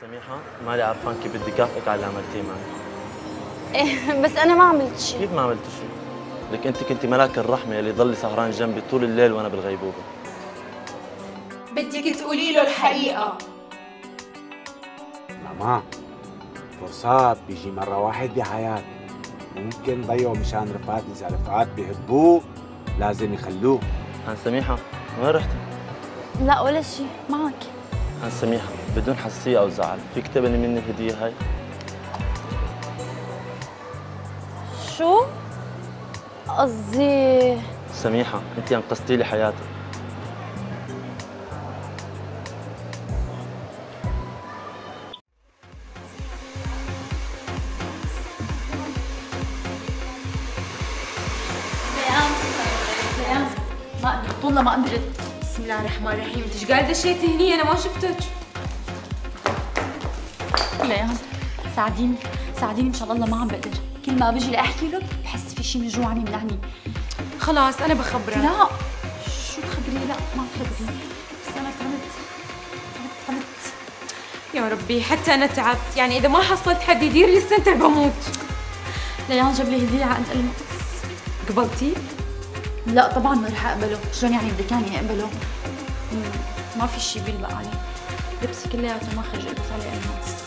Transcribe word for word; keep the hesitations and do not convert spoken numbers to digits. سميحه مالي عرفان كيف بدي كافئك على اللي عملتيه معي. بس انا ما عملت شيء. كيف ما عملت شيء؟ لك انت كنتي ملاك الرحمه اللي ضل سهران جنبي طول الليل وانا بالغيبوبه. بدك تقولي له الحقيقه. ماما فرصات بيجي مره واحد بحياتي، ممكن ضيعوا مشان رفقات، اذا رفقات بيحبوه لازم يخلوه. عن سميحه وين رحتي؟ لا ولا شيء، معك. عن سميحه بدون حساسيه او زعل، فيك تقبلي مني الهديه هاي؟ شو؟ قصدي سميحه انت انقذتي لي حياتي. ما قدرت والله، ما قدرت. بسم الله الرحمن الرحيم، انت ايش قاعده دشيتي هني؟ انا ما شفتك. ليان ساعديني ساعديني ان شاء الله، ما عم بقدر. كل ما بجي لاحكي لك بحس في شيء من جوا عم يمنعني. خلاص انا بخبرك. لا شو بخبريني؟ لا ما بخبريني، بس انا تعبت تعبت تعبت يا ربي، حتى انا تعبت. يعني اذا ما حصلت حد يدير لي السنتر بموت. ليان جاب لي هديه عقد المقص، قبلتي؟ لا طبعا ما رح اقبله، شلون يعني بدك يعني اقبله؟ ما في شيء بيلبق عليه، لبسي كلياته ما خرج الا صار لي الماس.